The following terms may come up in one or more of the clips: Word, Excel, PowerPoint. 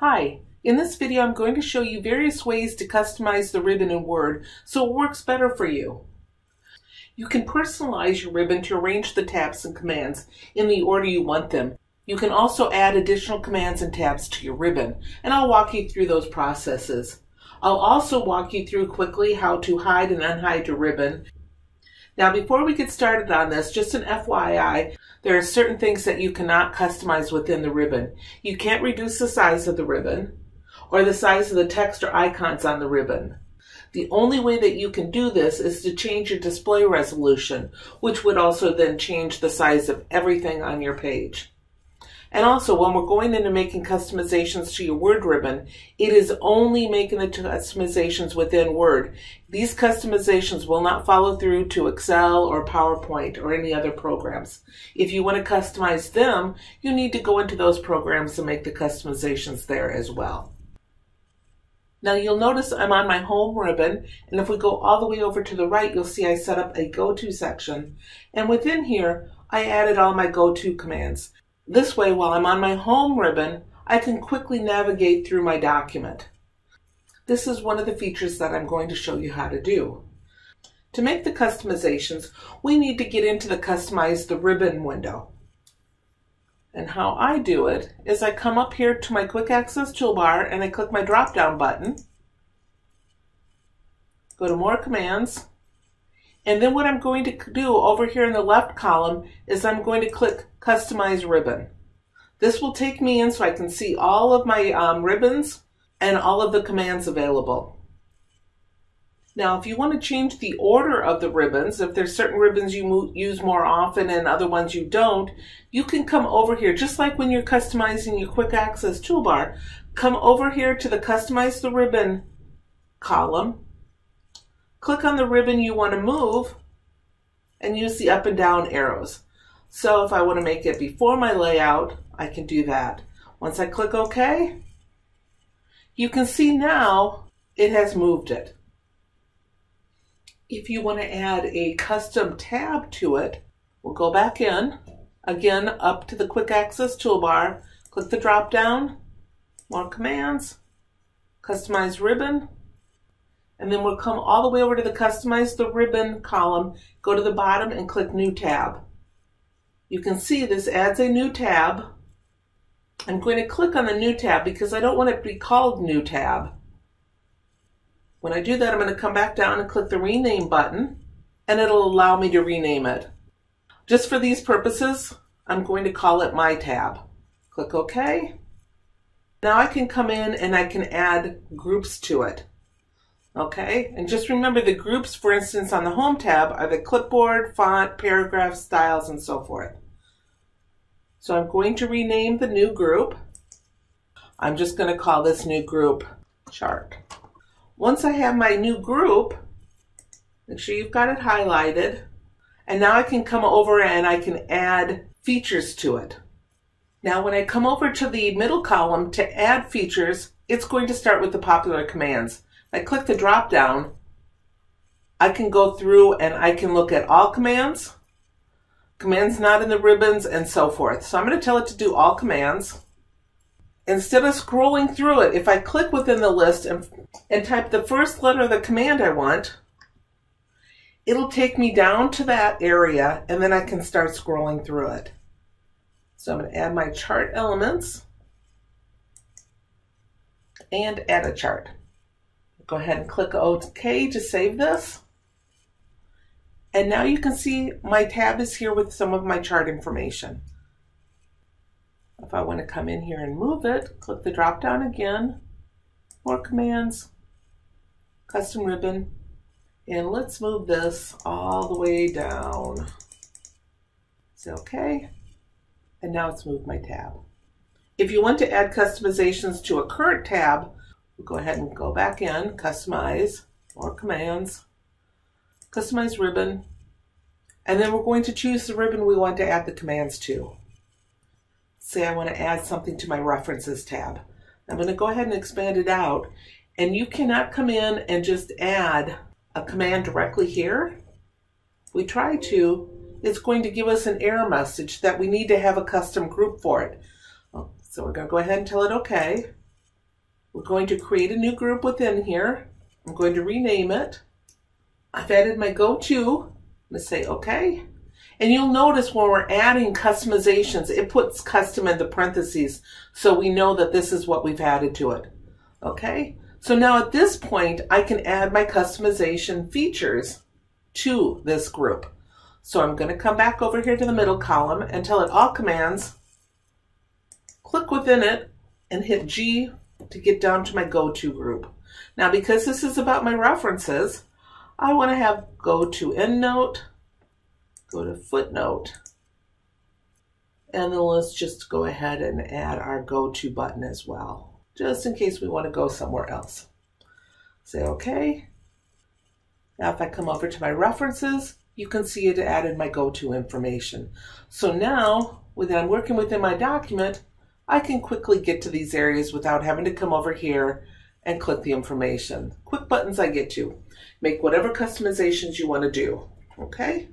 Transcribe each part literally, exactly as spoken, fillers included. Hi, in this video I'm going to show you various ways to customize the ribbon in Word so it works better for you. You can personalize your ribbon to arrange the tabs and commands in the order you want them. You can also add additional commands and tabs to your ribbon, and I'll walk you through those processes. I'll also walk you through quickly how to hide and unhide your ribbon. Now, before we get started on this, just an F Y I, there are certain things that you cannot customize within the ribbon. You can't reduce the size of the ribbon or the size of the text or icons on the ribbon. The only way that you can do this is to change your display resolution, which would also then change the size of everything on your page. And also, when we're going into making customizations to your Word ribbon, it is only making the customizations within Word. These customizations will not follow through to Excel or PowerPoint or any other programs. If you want to customize them, you need to go into those programs and make the customizations there as well. Now you'll notice I'm on my home ribbon, and if we go all the way over to the right, you'll see I set up a go-to section. And within here, I added all my go-to commands. This way, while I'm on my home ribbon, I can quickly navigate through my document. This is one of the features that I'm going to show you how to do. To make the customizations, we need to get into the Customize the Ribbon window. And how I do it is I come up here to my Quick Access toolbar and I click my drop-down button, go to More Commands, and then what I'm going to do over here in the left column is I'm going to click Customize Ribbon. This will take me in so I can see all of my um, ribbons and all of the commands available. Now, if you want to change the order of the ribbons, if there's certain ribbons you use more often and other ones you don't, you can come over here, just like when you're customizing your Quick Access toolbar, come over here to the Customize the Ribbon column. Click on the ribbon you want to move and use the up and down arrows. So if I want to make it before my layout, I can do that. Once I click OK, you can see now it has moved it. If you want to add a custom tab to it, we'll go back in, again up to the Quick Access toolbar, click the drop down, More Commands, Customize Ribbon, and then we'll come all the way over to the Customize the Ribbon column, go to the bottom and click New Tab. You can see this adds a new tab. I'm going to click on the new tab because I don't want it to be called New Tab. When I do that, I'm going to come back down and click the Rename button, and it'll allow me to rename it. Just for these purposes, I'm going to call it My Tab. Click OK. Now I can come in and I can add groups to it. Okay, and just remember the groups, for instance, on the Home tab are the clipboard, font, paragraph, styles, and so forth. So I'm going to rename the new group. I'm just going to call this new group Chart. Once I have my new group, make sure you've got it highlighted, and now I can come over and I can add features to it. Now when I come over to the middle column to add features, it's going to start with the popular commands. I click the drop down, I can go through and I can look at all commands, commands not in the ribbons, and so forth. So I'm going to tell it to do all commands. Instead of scrolling through it, if I click within the list and, and type the first letter of the command I want, it'll take me down to that area and then I can start scrolling through it. So I'm going to add my chart elements and add a chart. Go ahead and click OK to save this. And now you can see my tab is here with some of my chart information. If I want to come in here and move it, click the drop down again, More Commands, Custom Ribbon, and let's move this all the way down. Say OK, and now it's moved my tab. If you want to add customizations to a current tab, we'll go ahead and go back in, Customize, More Commands, Customize Ribbon, and then we're going to choose the ribbon we want to add the commands to. Say I want to add something to my References tab. I'm going to go ahead and expand it out, and you cannot come in and just add a command directly here. If we try to, it's going to give us an error message that we need to have a custom group for it. So we're going to go ahead and tell it OK. We're going to create a new group within here. I'm going to rename it. I've added my go-to. Let's say okay. And you'll notice when we're adding customizations, it puts custom in the parentheses, so we know that this is what we've added to it. Okay, so now at this point, I can add my customization features to this group. So I'm going to come back over here to the middle column and tell it all commands, click within it, and hit G to get down to my go-to group. Now, because this is about my references, I want to have go to EndNote, go to footnote, and then let's just go ahead and add our go-to button as well, just in case we want to go somewhere else. Say okay. Now if I come over to my references, you can see it added my go-to information. So now, when I'm working within my document, I can quickly get to these areas without having to come over here and click the information. Quick buttons I get to. Make whatever customizations you want to do, okay?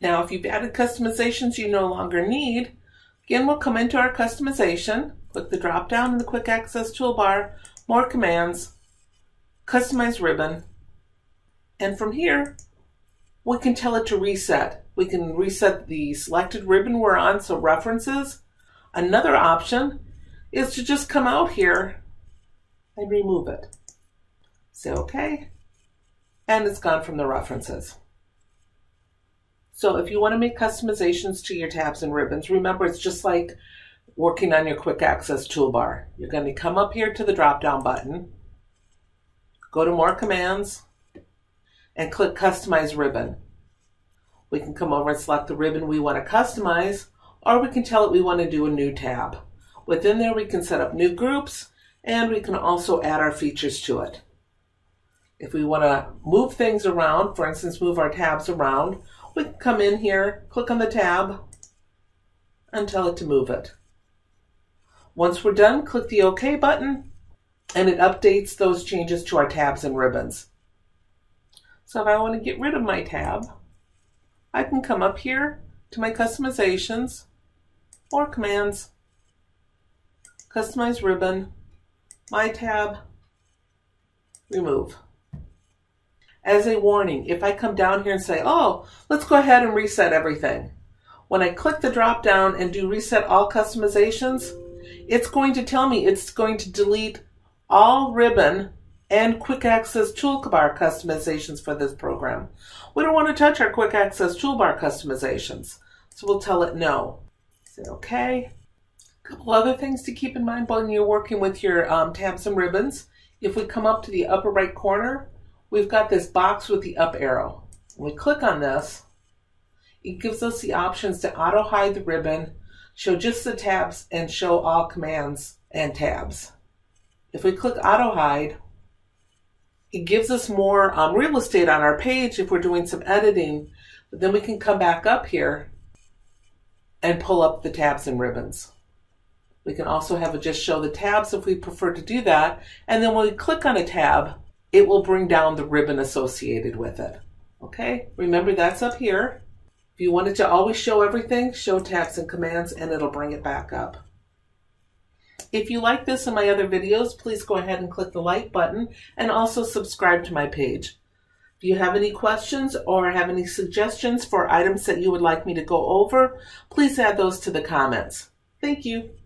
Now, if you've added customizations you no longer need, again, we'll come into our customization, click the drop down in the quick access toolbar, more commands, customize ribbon, and from here, we can tell it to reset. We can reset the selected ribbon we're on, so references. Another option is to just come out here and remove it. Say okay, and it's gone from the references. So if you want to make customizations to your tabs and ribbons, remember it's just like working on your quick access toolbar. You're going to come up here to the drop down button, go to more commands, and click customize ribbon. We can come over and select the ribbon we want to customize, or we can tell it we want to do a new tab. Within there we can set up new groups, and we can also add our features to it. If we want to move things around, for instance move our tabs around, we can come in here, click on the tab, and tell it to move it. Once we're done, click the OK button, and it updates those changes to our tabs and ribbons. So if I want to get rid of my tab, I can come up here to my customizations, more commands, customize ribbon, my tab, remove. As a warning, if I come down here and say, oh, let's go ahead and reset everything. When I click the drop down and do reset all customizations, it's going to tell me it's going to delete all ribbon and quick access toolbar customizations for this program. We don't want to touch our quick access toolbar customizations, so we'll tell it no. Say okay. A couple other things to keep in mind when you're working with your um, tabs and ribbons. If we come up to the upper right corner, we've got this box with the up arrow. When we click on this, it gives us the options to auto hide the ribbon, show just the tabs, and show all commands and tabs. If we click auto hide, it gives us more um, real estate on our page if we're doing some editing, but then we can come back up here and pull up the tabs and ribbons. We can also have it just show the tabs if we prefer to do that, and then when we click on a tab, it will bring down the ribbon associated with it. Okay, remember that's up here. If you want it to always show everything, show tabs and commands, and it'll bring it back up. If you like this and my other videos, please go ahead and click the like button and also subscribe to my page. If you have any questions or have any suggestions for items that you would like me to go over, please add those to the comments. Thank you.